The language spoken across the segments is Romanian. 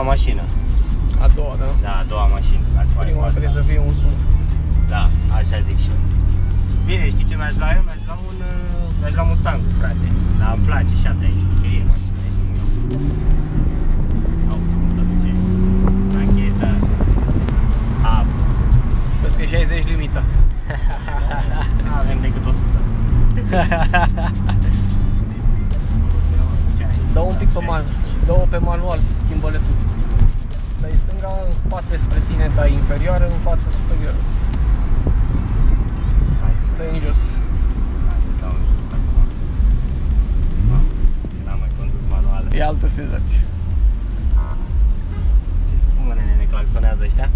doua mașină. A doua, da? Da, a doua mașină. Prima trebuie să fie un SUV. Da, așa zic și eu. Bine, știi ce mi-aș lua eu? Mi-aș lua Mustang, frate. Dar îmi place și asta e chirie mașina. Au, cum se duce? Racheta. Hap. Păi că 60 limita. Nu avem decât 100. Sau un pic pe manual, două pe manual și schimbă letul. Dai stânga în spate spre tine, dai inferioară, în față superioară. Dai în jos. N-am mai condus manuală. E altă senzație. Cum ne claxonează ăștia?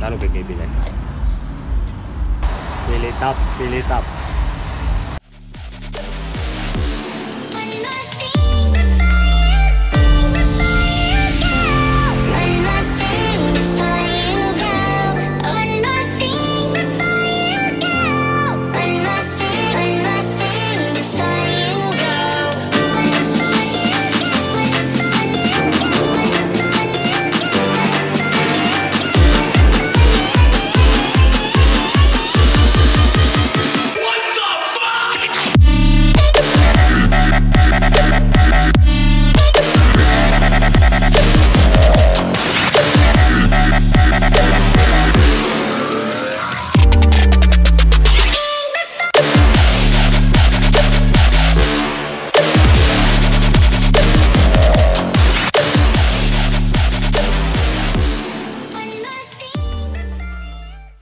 Dar nu cred că e bine. Fill it up, fill it up.